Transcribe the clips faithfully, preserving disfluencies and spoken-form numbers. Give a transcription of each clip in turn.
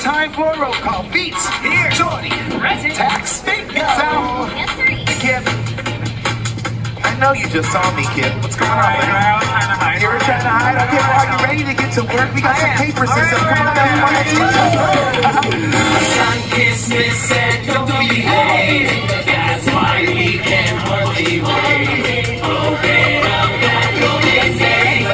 It's time for a roll call. Beats. Here. Shorty. Present. Tax. Bingo. Sal. Answering. Kip. I know you just saw me, Kip. What's going on, buddy? Right, you were trying to hide. Okay, well, are you ready to get to work? We got I some am. papers and stuff. Come on, everyone. Christmas and don't behave. That's why we can hardly wait. Open up that golden day.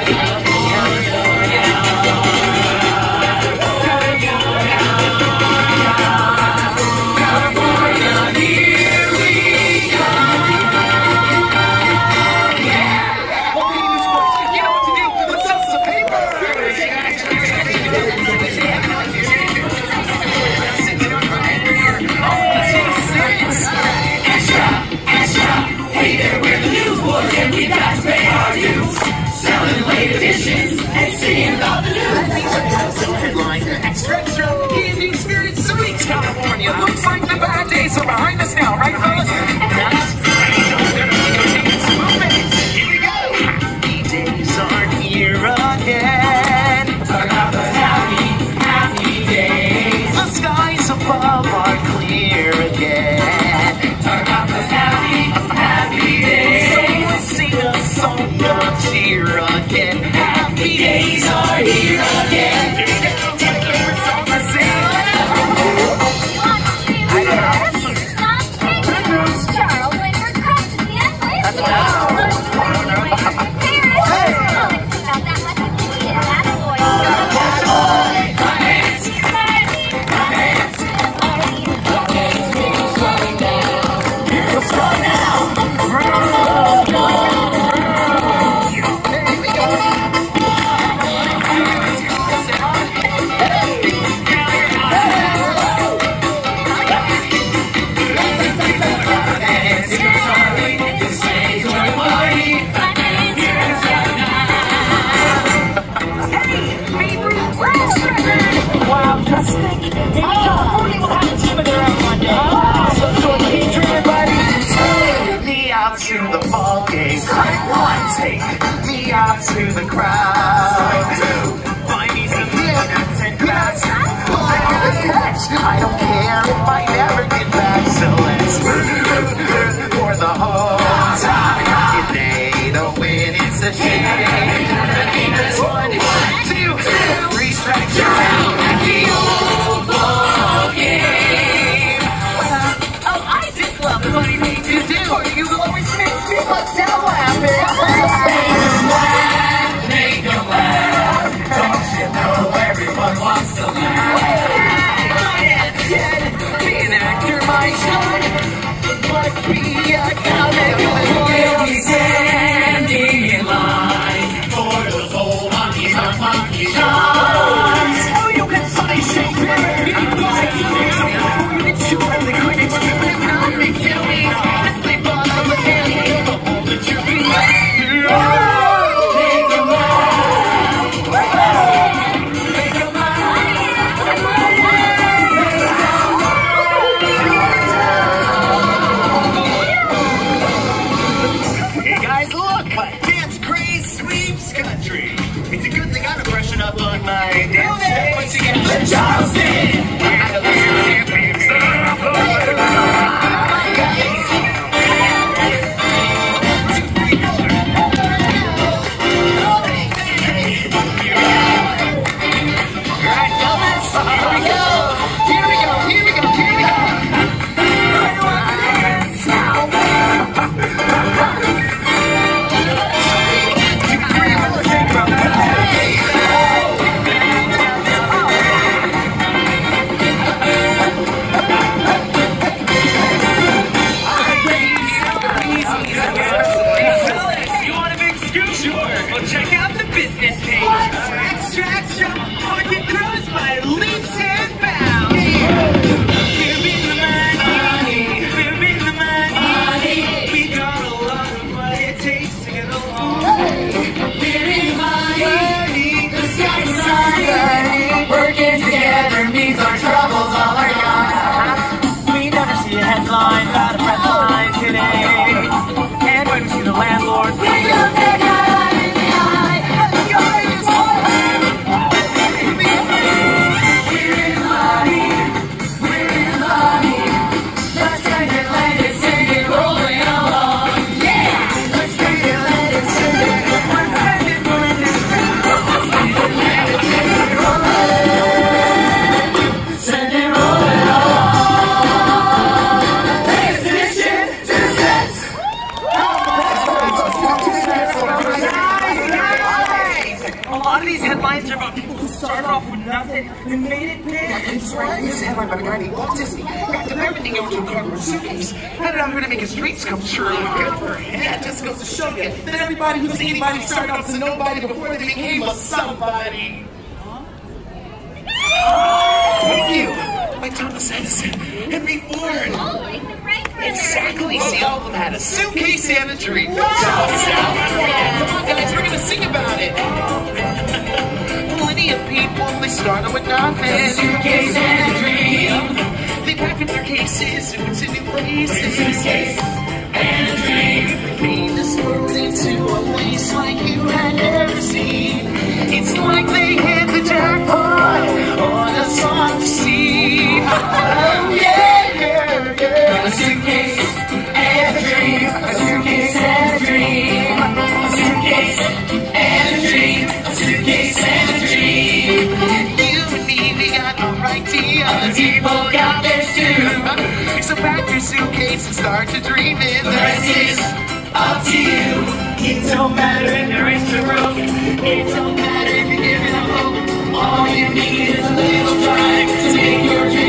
Behind us now, right, fellas? Here we go! D-Days are here again. Another happy, happy day. The skies above are clear again. Another happy, happy day. So let's sing a song of cheer again. Happy days are here again. Take me out to the crowd. Buy me some peanuts and crabs. I don't care if I never get back. So let's root for the whole time. If they don't win, it's a shame. One, two, three strikes, you're out. Landlord. started off with nothing and made it big. That's right. It's headlined by the guy named Walt Disney. Packed up everything into a cardboard suitcase. Headed out here to make his dreams come true. Good for him. Yeah, it just goes to show you that everybody who's anybody started off as a nobody before they became a somebody. Thank you. Like Thomas Edison, Henry Ford. Oh, like the Wright brothers. Exactly. See, all of them had a suitcase and a dream. Come on, guys, we're gonna sing about it. Plenty of people, they started with nothing. A suitcase and a dream. They packed up their cases and went to new places. A suitcase and a dream. Made this world into a place like you had never seen. It's like they hit the jackpot. Oh yeah, yeah, yeah. A suitcase and a dream. A suitcase and a dream. A suitcase and a dream. A suitcase and a dream. You and me, we got our idea. Other people got theirs too. So pack your suitcase and start to dream it. The rest is up to you. It don't matter if there is a rope. It don't matter if you're giving up hope. All you need is a little drive to make your dream.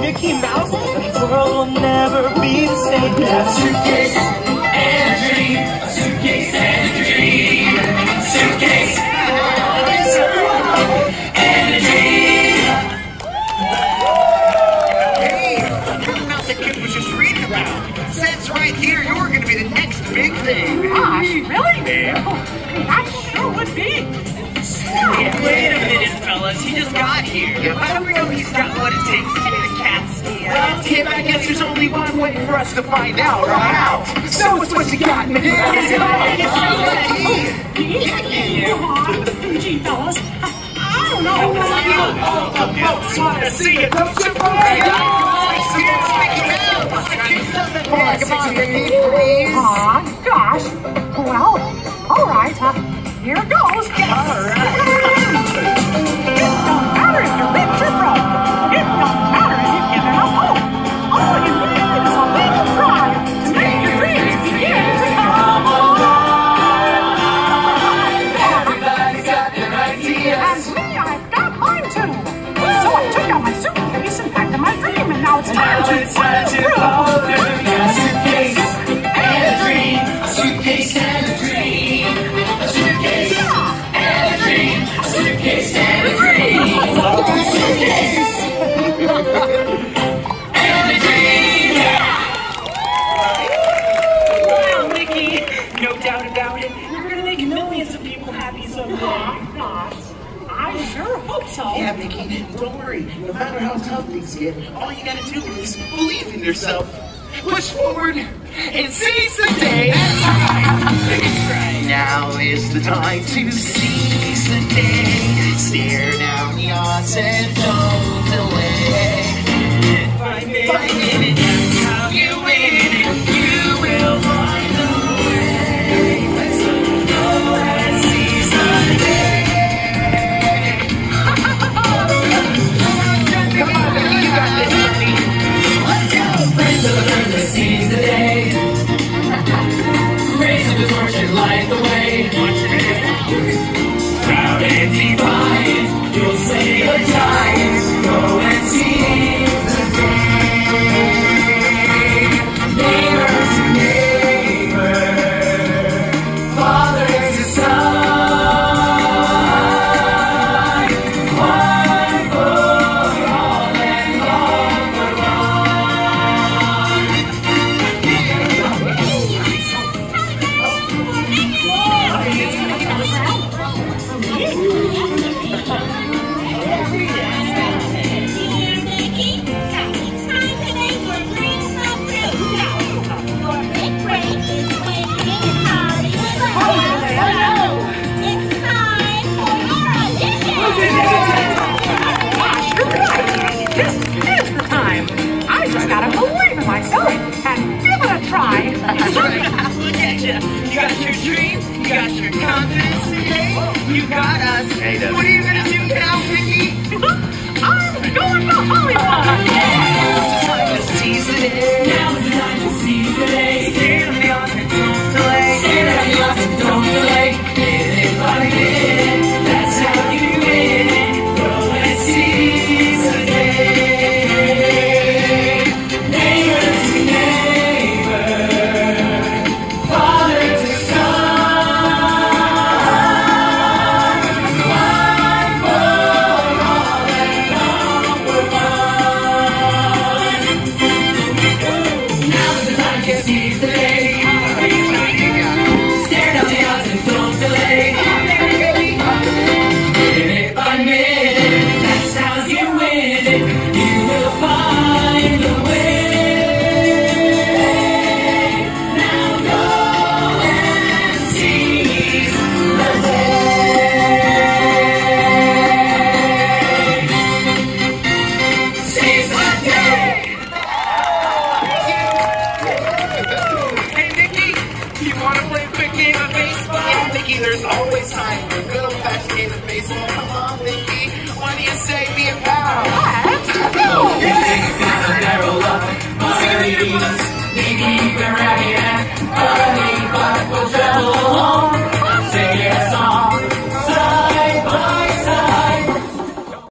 Mickey Mouse, the world will never be the same. A suitcase and a dream. A suitcase and a dream. A suitcase and a dream. Hey, Mickey Mouse, that kid was just reading about. It says right here, you're going to be the next big thing. Gosh, really? Yeah. Oh, that sure would be. Yeah. Wait a minute, fellas. He just got here. Yeah, how do we know he's got what it takes to be the cat's ear? Well, Tim, I guess there's only one way for us to find out, right? Out. So it's what you got, man. Gee, fellas, I don't know. All the folks want to see it. Don't you forget? Aw, gosh. Well, all right, huh? Here it goes. Yes. All right. It don't matter if you're rich or broke. It don't matter if you've given up hope. All you need is a little drive to make your dreams begin to come alive. Everybody's got their ideas. And me, I've got mine too. So I took out my suitcase and packed up my dream, and now it's time to follow through. A suitcase and a dream. A suitcase and a dream. Suitcase and a dream. A suitcase and a dream. Yeah. Wow, Mickey, no doubt about it. You're gonna make millions of people happy someday. Oh, gosh. I sure hope so. Yeah, Mickey, don't worry. No matter how tough things get, all you gotta do is believe in yourself, push forward, and seize the day. That's right. Now is the time to seize the day. Stare down the odds and don't delay. Five minutes, five minutes, that's how you win it. You will find the way. Let's go and seize the day. Come on, Mickey, you got this, buddy. Let's go. Friends of the earth, let's seize the day. Raise up the torch and light the way. Proud and divine, you'll save a giant. wanna play a quick game of baseball? Yeah, Mickey, there's always time for a good old-fashioned game of baseball. Come on, Mickey, why do you say be a pal? Let's go! Mickey, barrel up, Mickey, barrel up, Mickey, barrel up,